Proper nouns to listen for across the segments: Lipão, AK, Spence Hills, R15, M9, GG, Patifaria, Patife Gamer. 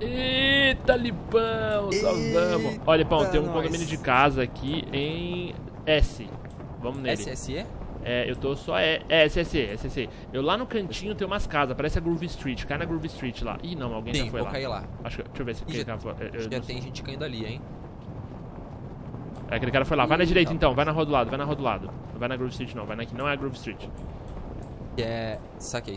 Eita, Lipão, salvamos. Olha, Lipão, tem um condomínio de casa aqui em S. Vamos nele. SSE? É, eu tô só... É SSE. Eu lá no cantinho tem umas casas, parece a Groove Street. Cai na Groove Street lá. Ih, não, alguém já foi lá. Acho que... Deixa eu ver se... Já tem gente caindo ali, hein? É, aquele cara foi lá. Vai na direita, então. Vai na rua do lado, vai na rua do lado. Não vai na Groove Street, não. Vai na... Não é a Groove Street. É... Saquei.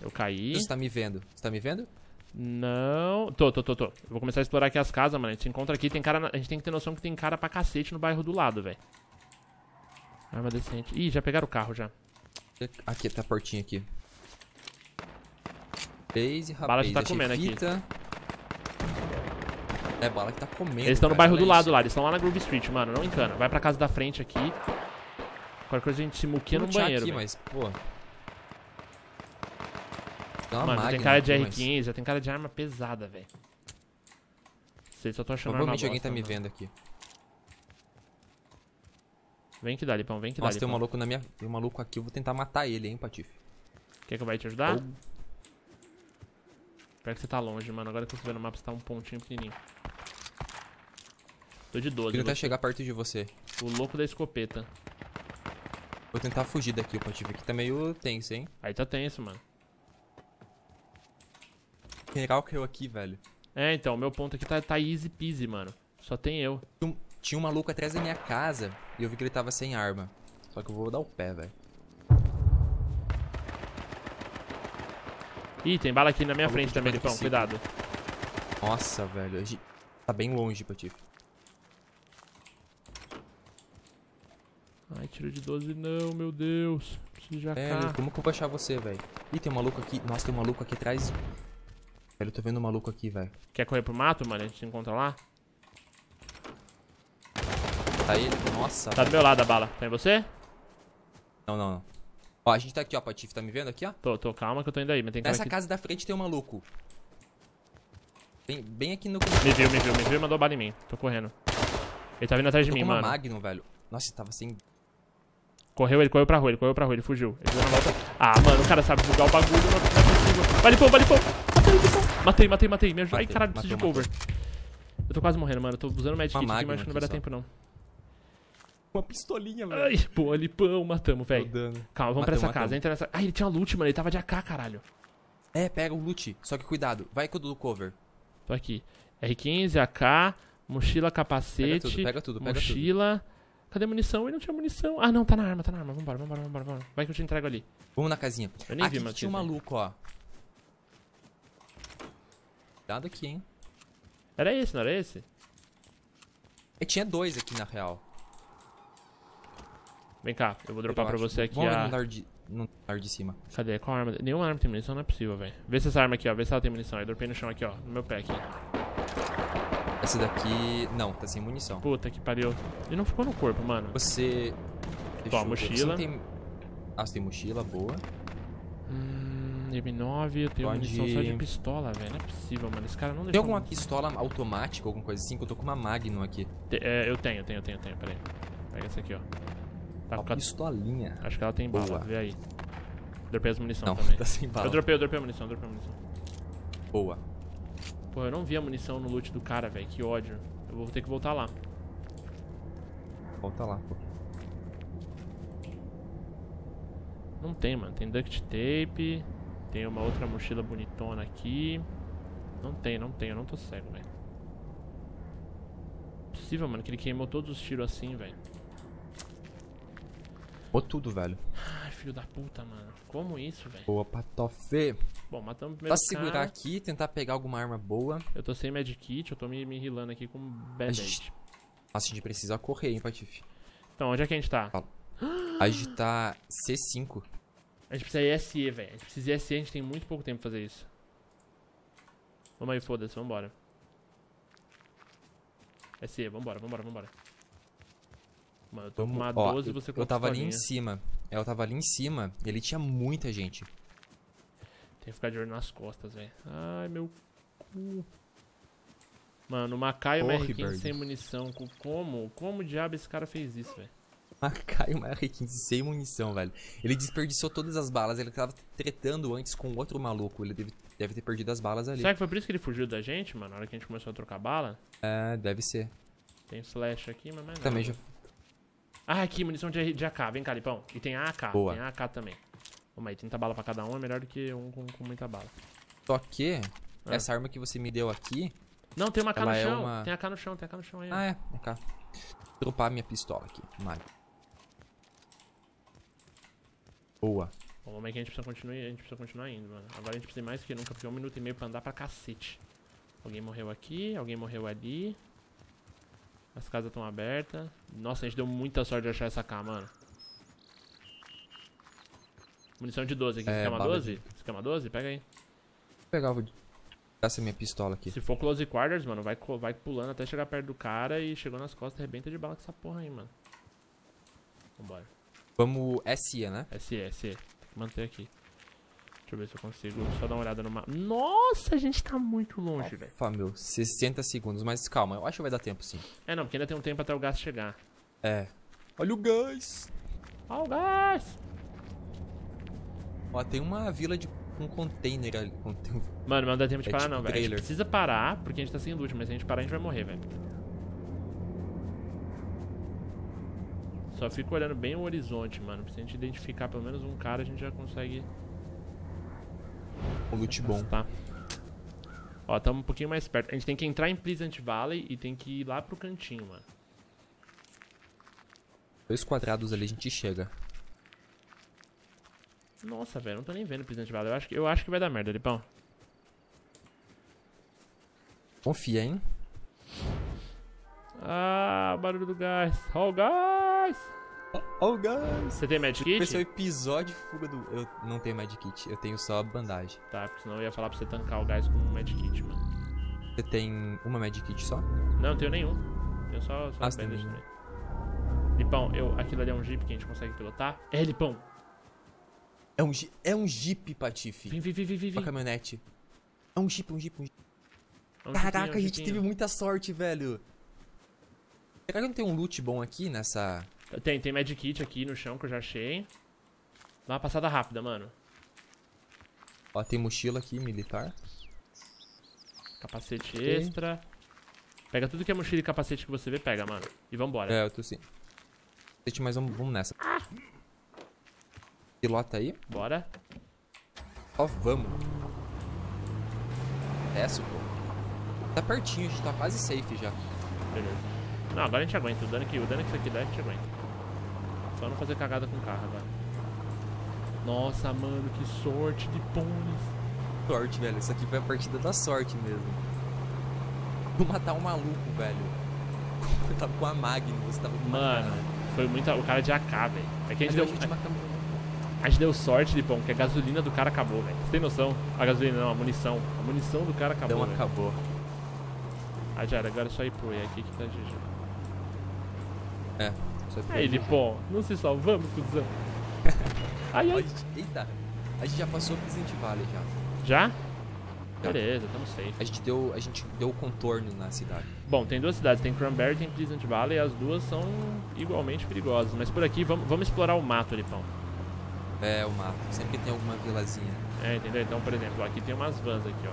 Eu caí. Você tá me vendo? Você tá me vendo? Não... Tô. Eu vou começar a explorar aqui as casas, mano. A gente se encontra aqui, tem cara... A gente tem que ter noção que tem cara pra cacete no bairro do lado, velho. Arma decente. Ih, já pegaram o carro, já. Aqui, tá a portinha aqui. Base, rapaz. Bala já tá comendo fita. Aqui. É, bala que tá comendo. Eles estão no bairro do lado lá, eles estão lá na Groove Street, mano. Não encana. Vai pra casa da frente aqui. Qualquer coisa a gente se muquia no banheiro. Aqui, mas, pô... Mano, já tem cara de R15, já tem cara de arma pesada, velho. Sei, só tô achando arma bosta. Alguém tá me vendo aqui. Vem que dá, Lipão, vem que dá. Nossa, tem um maluco na minha... Tem um maluco aqui, eu vou tentar matar ele, hein, Patife. Quer que eu vá te ajudar? Pior que você tá longe, mano. Agora que eu tô vendo o mapa, você tá um pontinho pequenininho. Tô de 12. Eu queria até chegar perto de você. O louco da escopeta. Vou tentar fugir daqui, o Patife. Aqui tá meio tenso, hein. Aí tá tenso, mano. Que legal que eu aqui, velho. É, então, o meu ponto aqui tá easy peasy, mano. Só tem eu. Tinha um maluco atrás da minha casa e eu vi que ele tava sem arma. Só que eu vou dar o pé, velho. Ih, tem bala aqui na minha frente também, Lipão. Cuidado. Nossa, velho. Tá bem longe, Patife. Ai, tiro de 12 não, meu Deus. Preciso de AK. Velho, como que eu vou achar você, velho? Ih, tem um maluco aqui. Nossa, tem um maluco aqui atrás. Velho, eu tô vendo um maluco aqui, velho. Quer correr pro mato, mano? A gente se encontra lá? Tá ele? Nossa. Tá do meu lado a bala. Tá em você? Não. Ó, a gente tá aqui, ó, Patife. Tá me vendo aqui, ó? Tô. Calma que eu tô indo aí. Mas tem cara nessa aqui... casa da frente tem um maluco. Bem aqui no... Me viu e mandou bala em mim. Tô correndo. Ele tá vindo atrás de mim, mano. Magnum, velho. Nossa, ele tava sem... Ele correu pra rua. Ele fugiu. Ele deu uma volta. Ah, mano, o cara sabe jogar o bagulho. Vai, Lipão. Matei. Me ajuda. Ai, caralho, preciso de cover. Eu tô quase morrendo, mano. Eu tô usando o medkit aqui, mas acho que não vai dar tempo, não. Uma pistolinha, velho. Ai, pô, Lipão, matamos, velho. Calma, vamos pra essa casa. Entra nessa... Ah, ele tinha loot, mano. Ele tava de AK, caralho. É, pega o loot. Só que cuidado. Vai com o do cover. Tô aqui. R15, AK, mochila, capacete. Pega tudo. Mochila. Cadê a munição? Ele não tinha munição. Ah, não. Tá na arma. Vambora. Vai que eu te entrego ali. Vamos na casinha. Eu nem vi, mano. Tinha um maluco, ó. Cuidado aqui, hein. Era esse, não era esse? E tinha dois aqui, na real. Vem cá, eu vou dropar pra você aqui. Vamos no andar de cima. Cadê? Qual arma? Nenhuma arma tem munição, não é possível, velho. Vê se essa arma aqui, ó. Vê se ela tem munição. Eu dropei no chão aqui, ó. No meu pé aqui. Essa daqui... Não, tá sem munição. Puta que pariu. Ele não ficou no corpo, mano. Você... Toma, mochila. Você tem... Ah, você tem mochila, boa. M9, eu tenho munição só de pistola, velho. Não é possível, mano. Esse cara não deixou... Tem alguma pistola automática, alguma coisa assim? Que eu tô com uma Magnum aqui. Eu tenho. Pera aí. Pega essa aqui, ó. Tá uma pistolinha. Acho que ela tem bala, vê aí. Dropei as munição também. Não, tá sem bala. Eu dropei a munição. Boa. Pô, eu não vi a munição no loot do cara, velho. Que ódio. Eu vou ter que voltar lá. Volta lá, pô. Não tem, mano. Tem duct tape. Tem uma outra mochila bonitona aqui. Não tem. Eu não tô cego, velho. Possível, mano, que ele queimou todos os tiros assim, velho. Ou tudo, velho. Ai, filho da puta, mano. Como isso, velho? Boa, Patife. Bom, matamos primeiro. Só segurar aqui, tentar pegar alguma arma boa. Eu tô sem medkit, eu tô me healando aqui com bad aid. Nossa, a gente precisa correr, hein, Patife. Então, onde é que a gente tá? A gente tá C5. A gente precisa ir SE, velho. A gente precisa ir SE, a gente tem muito pouco tempo pra fazer isso. Vamos aí, foda-se, vambora. SE, vambora. Mano, eu tô com uma 12 e você com a pistolinha. Eu tava ali em cima. Ele tinha muita gente. Tem que ficar de olho nas costas, velho. Ai, meu cu. Mano, uma AK e uma R15 sem munição. Como diabo esse cara fez isso, velho? Macaio uma R15 sem munição, velho. Ele desperdiçou todas as balas. Ele tava tretando antes com outro maluco. Ele deve ter perdido as balas ali. Será que foi por isso que ele fugiu da gente, mano? Na hora que a gente começou a trocar bala? É, deve ser. Tem slash aqui, mas não. Também já... Ah, aqui, munição de AK. Vem cá, Lipão. E tem a AK. Boa. Tem a AK também. Vamos aí, 30 balas pra cada um é melhor do que um com muita bala. Só que... Ah. Essa arma que você me deu aqui... Não, tem uma AK no chão. É uma... Tem AK no chão, tem AK no chão aí. Ah, é. AK. Vou dropar minha pistola aqui. Mano. Boa. Bom, mas é que a gente precisa continuar indo, mano. Agora a gente precisa mais que nunca, porque 1 minuto e meio pra andar pra cacete. Alguém morreu aqui, alguém morreu ali. As casas estão abertas. Nossa, a gente deu muita sorte de achar essa AK, mano. Munição de 12 aqui. É, escama 12? Escama 12? Pega aí. Vou pegar, vou dar essa minha pistola aqui. Se for close quarters, mano, vai pulando até chegar perto do cara e chegou nas costas, arrebenta de bala com essa porra aí, mano. Vambora. Vamos SE, né? SE. Tem que manter aqui. Deixa eu ver se eu consigo só dar uma olhada no mapa. Nossa, a gente tá muito longe, velho. Ufa, meu, 60 segundos, mas calma, eu acho que vai dar tempo sim. É, não, porque ainda tem um tempo até o gás chegar. É. Olha o gás! Olha o gás! Ó, tem uma vila de um container ali. Mano, não dá tempo de parar tipo não, velho. A gente precisa parar, porque a gente tá sem loot, mas se a gente parar, a gente vai morrer, velho. Só fico olhando bem o horizonte, mano. Se a gente identificar pelo menos um cara, a gente já consegue... Um loot bom. Tá. Ó, tamo um pouquinho mais perto. A gente tem que entrar em Pleasant Valley e tem que ir lá pro cantinho, mano. 2 quadrados ali a gente chega. Nossa, velho, não tô nem vendo Pleasant Valley. Eu acho que vai dar merda, Lipão. Confia, hein? Ah, barulho do gás. Ó o gás! Ó o gás! Você tem Magic Kit? Esse é o episódio fuga do... Eu não tenho Magic Kit, eu tenho só bandagem. Tá, porque senão eu ia falar pra você tancar o gás com um Magic Kit, mano. Você tem uma Magic Kit só? Não, eu tenho nenhum. Eu só bandagem também. Lipão, aquilo ali é um Jeep que a gente consegue pilotar? É, Lipão! É um Jeep, Patife. Vim. Uma caminhonete. É um Jeep, É um Caraca, jeepinho. A gente teve muita sorte, velho. Será que não tem um loot bom aqui nessa... Tem Magic Kit aqui no chão que eu já achei. Dá uma passada rápida, mano. Ó, tem mochila aqui, militar. Capacete extra. Pega tudo que é mochila e capacete que você vê, pega, mano. E vambora. É, eu tô sim. Mas vamos nessa. Ah! Pilota aí. Bora. Ó, vamos. Desce, pô. Tá pertinho, a gente tá quase safe já. Beleza. Não, agora a gente aguenta. O dano que isso aqui dá, a gente aguenta. Só não fazer cagada com o carro agora. Nossa, mano, que sorte de pôneis. Sorte, velho. Isso aqui foi a partida da sorte mesmo. Vou matar um maluco, velho. Eu tava com a Magnum, você tava com Mano, foi muito... O cara de AK, velho. É que a gente deu... A gente deu sorte, Lipão, que a gasolina do cara acabou, velho. Você tem noção? A gasolina não, a munição. A munição do cara acabou, velho. Então acabou. Ah, já era. Agora é só ir pro E aqui que tá GG. É. Só ir pro aí, Lipão. Não se salvamos, cuzão. Ai, ai. Eita. A gente já passou o Pleasant Valley, já. Já? Beleza, tamo safe. A gente deu o contorno na cidade. Bom, tem 2 cidades. Tem Cranberry e tem Pleasant Valley. E as duas são igualmente perigosas. Mas por aqui, vamos explorar o mato, Lipão. É, o mato. Sempre tem alguma vilazinha. É, entendeu? Então, por exemplo, aqui tem umas vans aqui, ó.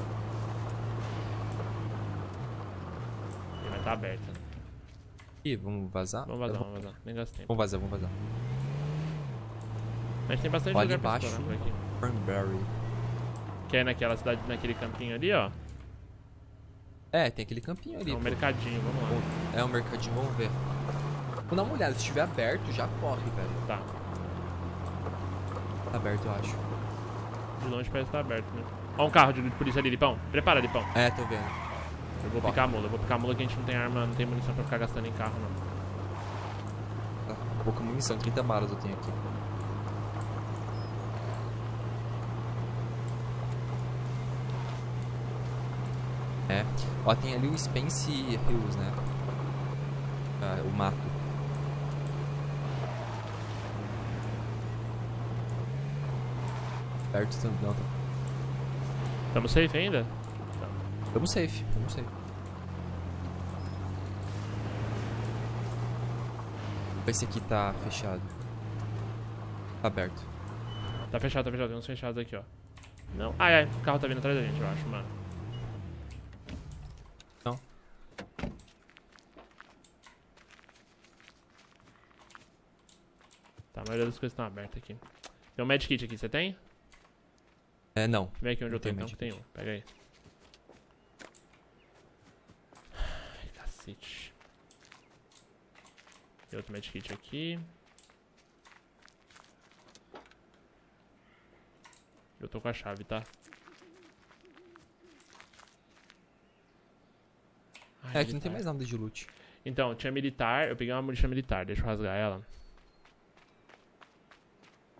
Vai estar aberta. Ih, vamos vazar? Vamos vazar. Nem gasta tempo. Vamos vazar. Mas tem bastante lugar pra explorar por aqui. Cranberry. Que é naquela cidade, naquele campinho ali, ó. É, tem aquele campinho ali. É um mercadinho, vamos lá. É um mercadinho, vamos ver. Vou dar uma olhada. Se estiver aberto, já corre, velho. Tá. Tá aberto, eu acho. De longe parece que tá aberto, né? Ó um carro de polícia ali, Lipão. Prepara, Lipão. É, tô vendo. Eu vou picar a mula que a gente não tem arma, não tem munição pra ficar gastando em carro, não. Tá, pouca munição, 30 balas eu tenho aqui. É. Ó, tem ali o Spence Hills, né? Ah, o mato. Não, tá. Tamo safe ainda? Tamo safe. Esse aqui tá fechado. Tá aberto. Tá fechado, tem uns fechados aqui, ó. Não. Ai, ai, o carro tá vindo atrás da gente, eu acho, mano. Não. Tá, a maioria das coisas estão abertas aqui. Tem um medkit aqui, você tem? É, não. Vem aqui onde eu tô, então, que tem um. Pega aí. Ai, cacete. Tem outro medkit aqui. Eu tô com a chave, tá? Ai, é, aqui militar. Não tem mais nada de loot. Então, tinha militar. Eu peguei uma mochila militar. Deixa eu rasgar ela.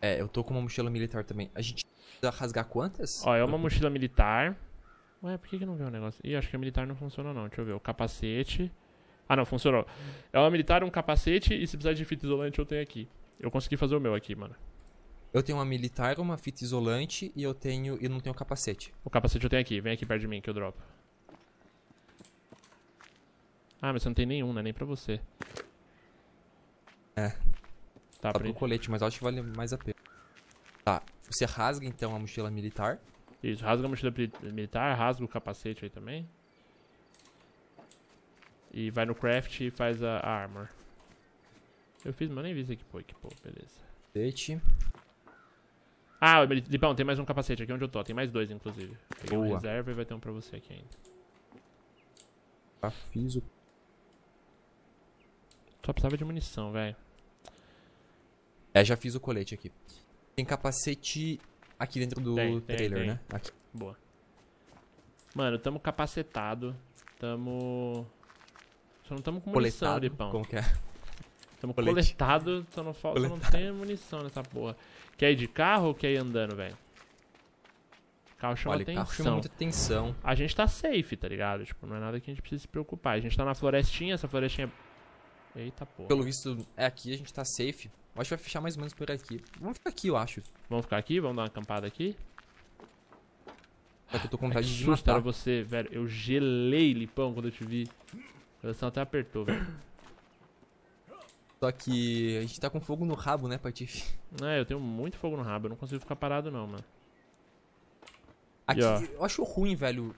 É, eu tô com uma mochila militar também. A gente precisa rasgar quantas? Ó, é uma mochila militar. Ué, por que que não veio o negócio? Ih, acho que a militar não funcionou não. Deixa eu ver. O capacete... Ah, não, funcionou. É uma militar, um capacete e se precisar de fita isolante eu tenho aqui. Eu consegui fazer o meu aqui, mano. Eu tenho uma militar, uma fita isolante e eu tenho... E não tenho capacete. O capacete eu tenho aqui. Vem aqui perto de mim que eu dropo. Ah, mas você não tem nenhum, né? Nem pra você. É. Tá, pro colete, mas eu acho que vale mais a pena. Tá, você rasga então a mochila militar. Isso, rasga a mochila militar, rasga o capacete aí também. E vai no craft e faz a armor. Eu fiz, mas eu nem vi isso aqui, pô. Aqui, pô, beleza. Capacete. Ah, Lipão, tem mais um capacete aqui onde eu tô. Tem mais dois, inclusive. Peguei uma reserva e vai ter um pra você aqui ainda. Já fiz o... Só precisava de munição, velho. É, já fiz o colete aqui. Tem capacete aqui dentro do trailer, né? Aqui. Boa. Mano, tamo capacetado. Tamo... Só não tamo com munição, Lipão. Como que é? Tamo coletado, só não falta, não tem munição nessa porra. Quer ir de carro ou quer ir andando, velho? Carro chama atenção. Carro chama muita atenção. A gente tá safe, tá ligado? Tipo, não é nada que a gente precisa se preocupar. A gente tá na florestinha, essa florestinha... Eita porra. Pelo visto, é aqui, a gente tá safe. Eu acho que vai fechar mais ou menos por aqui. Vamos ficar aqui, eu acho. Vamos ficar aqui? Vamos dar uma acampada aqui? Só que eu tô com vontade de matar. Você, velho. Eu gelei, Lipão, quando eu te vi. O coração até apertou, velho. Só que a gente tá com fogo no rabo, né, Patife? É, eu tenho muito fogo no rabo. Eu não consigo ficar parado, não, mano. Aqui, eu acho ruim, velho,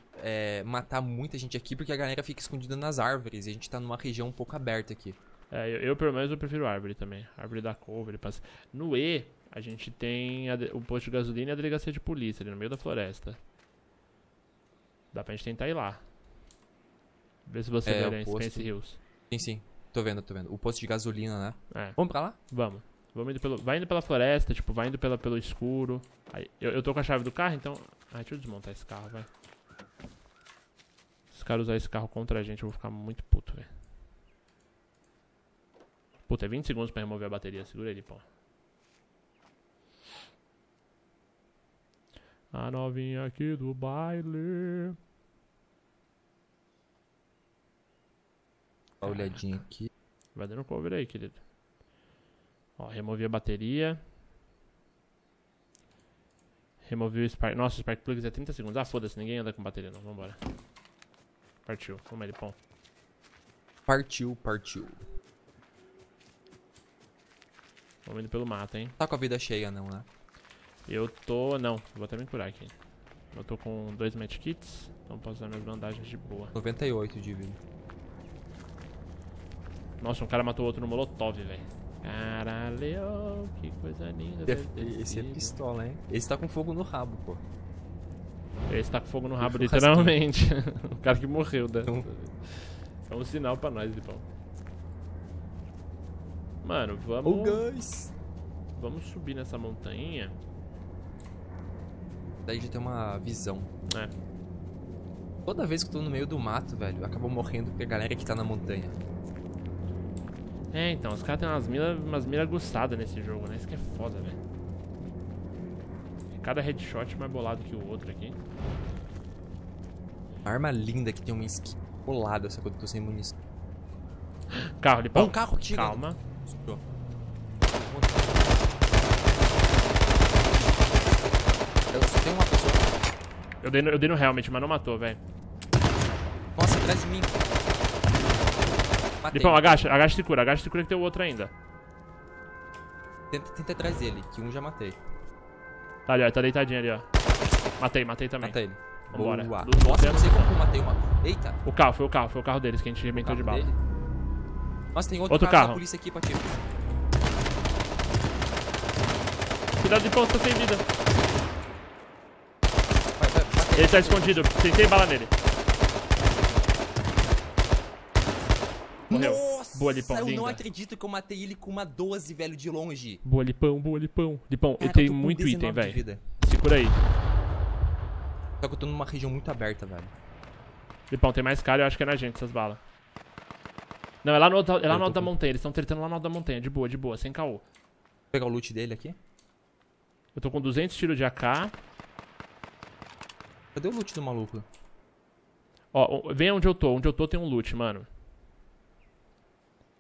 matar muita gente aqui, porque a galera fica escondida nas árvores e a gente tá numa região um pouco aberta aqui. É, eu pelo menos eu prefiro árvore também. Árvore da cover, passa. No E, a gente tem o posto de gasolina e a delegacia de polícia ali no meio da floresta. Dá pra gente tentar ir lá. Vê se você vê em Spence Hills. Sim, sim. Tô vendo. O posto de gasolina, né? É. Vamos pra lá? Vamos. Vai indo pela floresta, tipo, vai indo pelo escuro. Aí, eu tô com a chave do carro, então... Ah, deixa eu desmontar esse carro, vai. Se os caras usarem esse carro contra a gente, eu vou ficar muito puto, velho. Puta, é 20 segundos pra remover a bateria. Segura ele, pô. A novinha aqui do baile. Dá uma olhadinha aqui. Vai dando cover aí, querido. Ó, removi a bateria. Removi o Spark. Nossa, o Spark Plugs é 30 segundos. Ah, foda-se, ninguém anda com bateria não. Vambora. Partiu. Vamos aí, Lipão. Partiu. Vamos indo pelo mato, hein. Tá com a vida cheia não, né? Eu tô... Não. Vou até me curar aqui. Eu tô com 2 medkits. Então posso usar minhas bandagens de boa. 98 de vida. Nossa, um cara matou outro no molotov, velho. Caralho, que coisa linda. Esse é pistola, hein? Esse tá com fogo no rabo, pô. Esse tá com fogo no rabo, literalmente. O cara que morreu, né? É um sinal pra nós, Lipão. Mano, vamos... Oh, guys. Vamos subir nessa montanha. Daí já tem uma visão. É. Toda vez que eu tô no meio do mato, velho, eu acabo morrendo porque a galera que tá na montanha. É, então, os caras têm umas miras aguçadas nesse jogo, né? Isso que é foda, velho. Cada headshot mais bolado que o outro aqui. Uma arma linda que tem uma skin bolada, só que eu tô sem munição. Carro, Lipão. É um carro que chega. Calma. Eu só tenho uma pessoa. Eu dei no helmet, mas não matou, velho. Nossa, atrás de mim. Matei. Lipão, agacha e cura que tem o outro ainda. Tenta atrás dele, que um já matei. Tá ali, ó, tá deitadinho ali, ó. Matei também. Matei ele. Vambora. Boa. Nossa, não sei como eu matei uma. Eita. O carro, foi o carro deles que a gente arrebentou de bala. Dele? Nossa, tem outro carro da polícia aqui, Patifa. Cuidado, Lipão, você tá sem vida. Vai, ele tá escondido, tentei bala nele. Morreu. Nossa, boa, Lipão, eu não acredito que eu matei ele com uma 12, velho, de longe. Boa, Lipão, boa, Lipão. Lipão, cara, eu tenho muito item, velho. Segura aí. Só que eu tô numa região muito aberta, velho. Lipão, tem mais cara, eu acho que é na gente essas balas. Não, é lá no alto da montanha, eles estão tretando lá no alto da montanha, de boa, sem caô. Vou pegar o loot dele aqui. Eu tô com 200 tiros de AK. Cadê o loot do maluco? Ó, vem onde eu tô tem um loot, mano.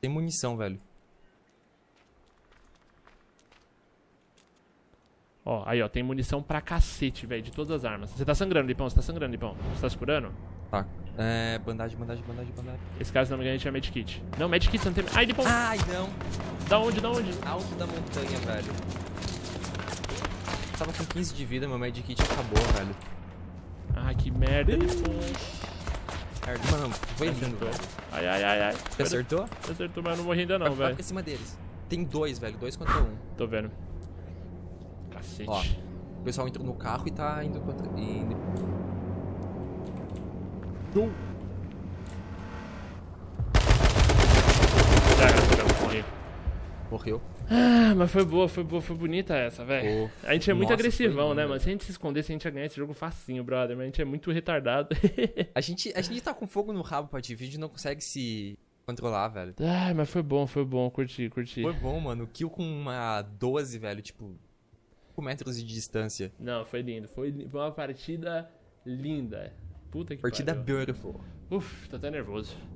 Tem munição, velho. Ó, aí ó, tem munição pra cacete, velho, de todas as armas. Você tá sangrando, Lipão, Você tá se curando? Tá. É, bandagem. Esse cara, se não me engano, tinha medkit. Não, medkit você não tem... Ai, Lipão! Ai, não! Da onde? Alto da montanha, velho. Eu tava com 15 de vida, meu medkit acabou, velho. Ai, que merda, Lipão. Mano, foi lindo, velho. Ai. Você acertou? Acertou, mas eu não morri ainda não, velho. Em cima deles. Tem dois, velho. 2 contra 1. Tô vendo. Cacete. Ó, o pessoal entrou no carro e tá indo contra... Morreu. Ah, mas foi bonita essa, velho. A gente é muito agressivão, né, mano? Se a gente se escondesse, a gente ia ganhar esse jogo facinho, brother. Mas a gente é muito retardado. A gente tá com fogo no rabo, Patifa. A gente não consegue se controlar, velho. Ah, mas foi bom. Curti. Foi bom, mano. Kill com uma 12, velho. Tipo, 5 metros de distância. Não, foi lindo. Foi uma partida linda. Puta que pariu. Partida beautiful. Uf, tô até nervoso.